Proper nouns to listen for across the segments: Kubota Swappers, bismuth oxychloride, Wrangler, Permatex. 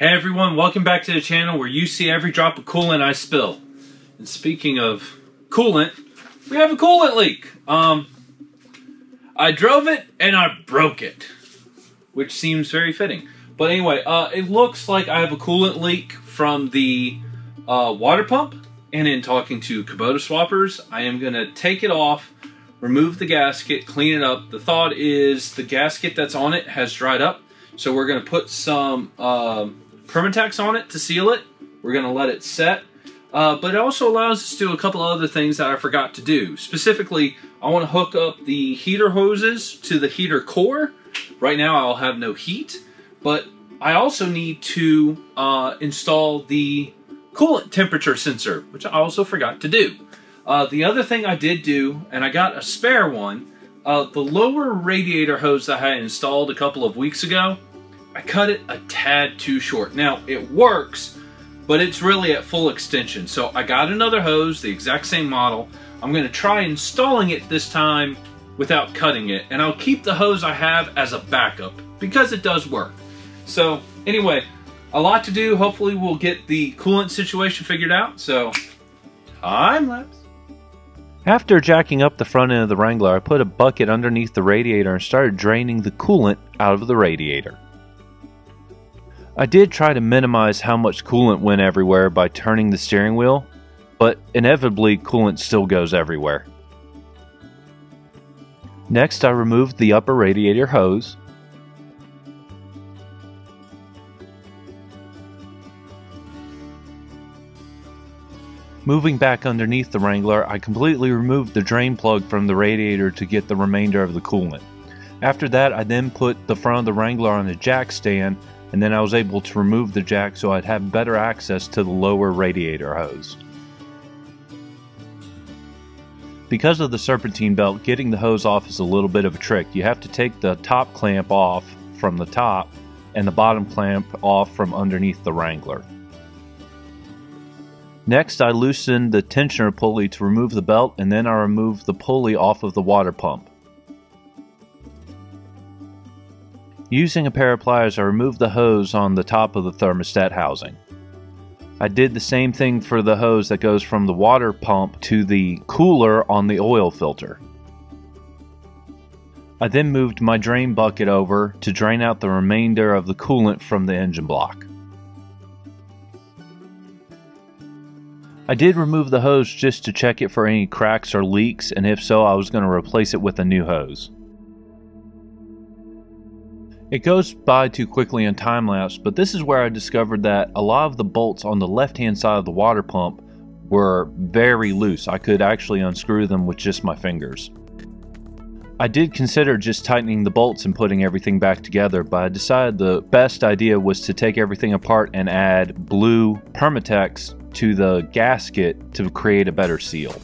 Hey everyone, welcome back to the channel where you see every drop of coolant I spill. And speaking of coolant, we have a coolant leak. I drove it and I broke it, which seems very fitting. But anyway, it looks like I have a coolant leak from the water pump. And in talking to Kubota Swappers, I am going to take it off, remove the gasket, clean it up. The thought is the gasket that's on it has dried up. So we're going to put some Permatex on it to seal it. We're going to let it set. But it also allows us to do a couple other things that I forgot to do. Specifically, I want to hook up the heater hoses to the heater core. Right now I'll have no heat. But I also need to install the coolant temperature sensor, which I also forgot to do. The other thing I did do, and I got a spare one, the lower radiator hose that I had installed a couple of weeks ago, I cut it a tad too short. Now, it works, but it's really at full extension. So I got another hose, the exact same model. I'm going to try installing it this time without cutting it. And I'll keep the hose I have as a backup because it does work. So anyway, a lot to do. Hopefully we'll get the coolant situation figured out. So time lapse. After jacking up the front end of the Wrangler, I put a bucket underneath the radiator and started draining the coolant out of the radiator. I did try to minimize how much coolant went everywhere by turning the steering wheel, but inevitably coolant still goes everywhere. Next, I removed the upper radiator hose. Moving back underneath the Wrangler, I completely removed the drain plug from the radiator to get the remainder of the coolant. After that, I then put the front of the Wrangler on a jack stand, and then I was able to remove the jack so I'd have better access to the lower radiator hose. Because of the serpentine belt, getting the hose off is a little bit of a trick. You have to take the top clamp off from the top and the bottom clamp off from underneath the Wrangler. Next, I loosened the tensioner pulley to remove the belt, and then I removed the pulley off of the water pump. Using a pair of pliers, I removed the hose on the top of the thermostat housing. I did the same thing for the hose that goes from the water pump to the cooler on the oil filter. I then moved my drain bucket over to drain out the remainder of the coolant from the engine block. I did remove the hose just to check it for any cracks or leaks, and if so, I was going to replace it with a new hose. It goes by too quickly in time lapse, but this is where I discovered that a lot of the bolts on the left-hand side of the water pump were very loose. I could actually unscrew them with just my fingers. I did consider just tightening the bolts and putting everything back together, but I decided the best idea was to take everything apart and add blue Permatex to the gasket to create a better seal.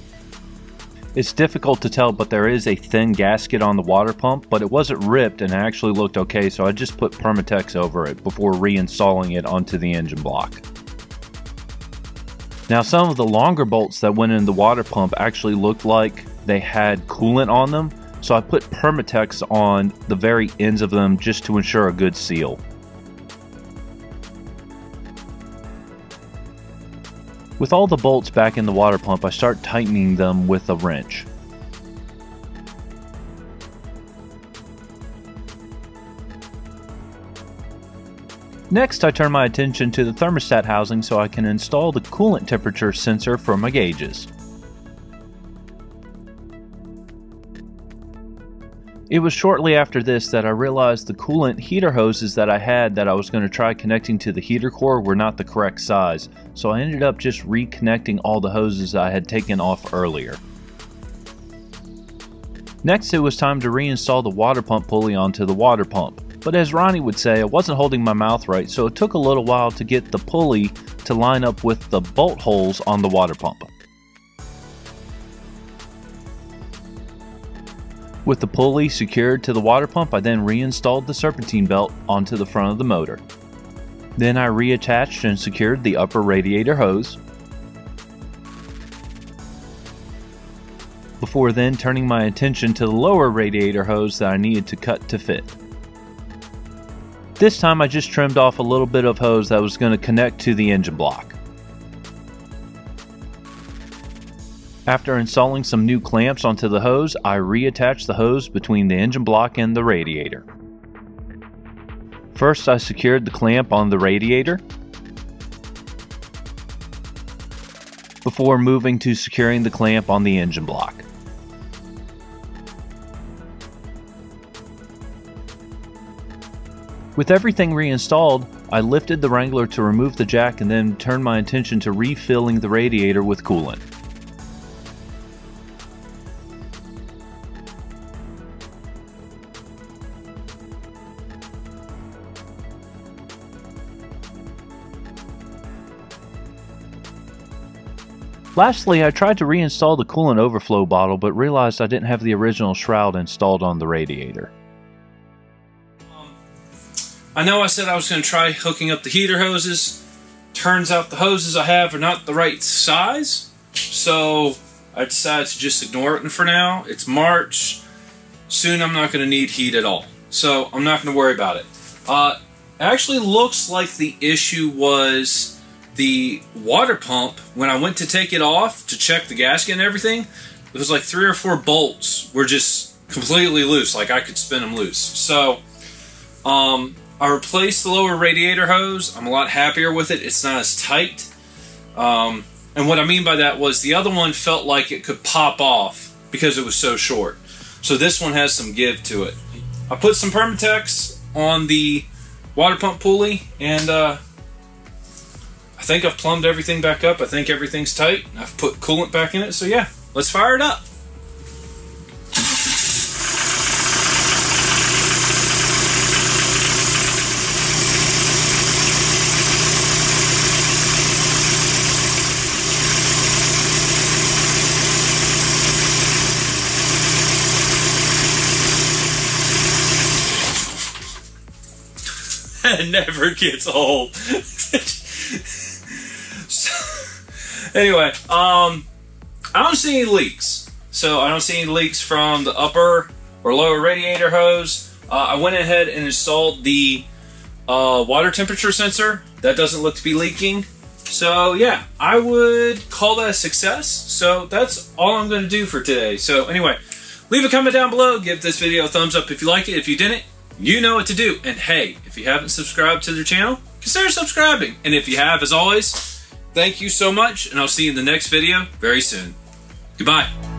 It's difficult to tell, but there is a thin gasket on the water pump, but it wasn't ripped and it actually looked okay, so I just put Permatex over it before reinstalling it onto the engine block. Now, some of the longer bolts that went in the water pump actually looked like they had coolant on them, so I put Permatex on the very ends of them just to ensure a good seal. With all the bolts back in the water pump, I start tightening them with a wrench. Next, I turn my attention to the thermostat housing so I can install the coolant temperature sensor for my gauges. It was shortly after this that I realized the coolant heater hoses that I had that I was going to try connecting to the heater core were not the correct size, so I ended up just reconnecting all the hoses I had taken off earlier. Next, it was time to reinstall the water pump pulley onto the water pump, but as Ronnie would say, I wasn't holding my mouth right, so it took a little while to get the pulley to line up with the bolt holes on the water pump. With the pulley secured to the water pump, I then reinstalled the serpentine belt onto the front of the motor. Then I reattached and secured the upper radiator hose. Before then turning my attention to the lower radiator hose that I needed to cut to fit. This time I just trimmed off a little bit of hose that was going to connect to the engine block. After installing some new clamps onto the hose, I reattached the hose between the engine block and the radiator. First, I secured the clamp on the radiator before moving to securing the clamp on the engine block. With everything reinstalled, I lifted the Wrangler to remove the jack and then turned my attention to refilling the radiator with coolant. Lastly, I tried to reinstall the coolant overflow bottle but realized I didn't have the original shroud installed on the radiator. I know I said I was going to try hooking up the heater hoses. Turns out the hoses I have are not the right size, so I decided to just ignore it for now. It's March. Soon I'm not going to need heat at all, so I'm not going to worry about it. It actually looks like the issue was the water pump. When I went to take it off to check the gasket and everything, it was like 3 or 4 bolts were just completely loose, like I could spin them loose. So, I replaced the lower radiator hose. I'm a lot happier with it. It's not as tight. And what I mean by that was the other one felt like it could pop off because it was so short. So this one has some give to it. I put some Permatex on the water pump pulley, and I think I've plumbed everything back up. I think everything's tight. I've put coolant back in it. So yeah, let's fire it up. It never gets old. So, anyway, I don't see any leaks. So I don't see any leaks from the upper or lower radiator hose. I went ahead and installed the water temperature sensor. That doesn't look to be leaking. So yeah, I would call that a success. So that's all I'm going to do for today. So anyway, leave a comment down below. Give this video a thumbs up if you like it. If you didn't, you know what to do. And hey, if you haven't subscribed to their channel, consider subscribing. And if you have, as always, thank you so much, and I'll see you in the next video very soon. Goodbye.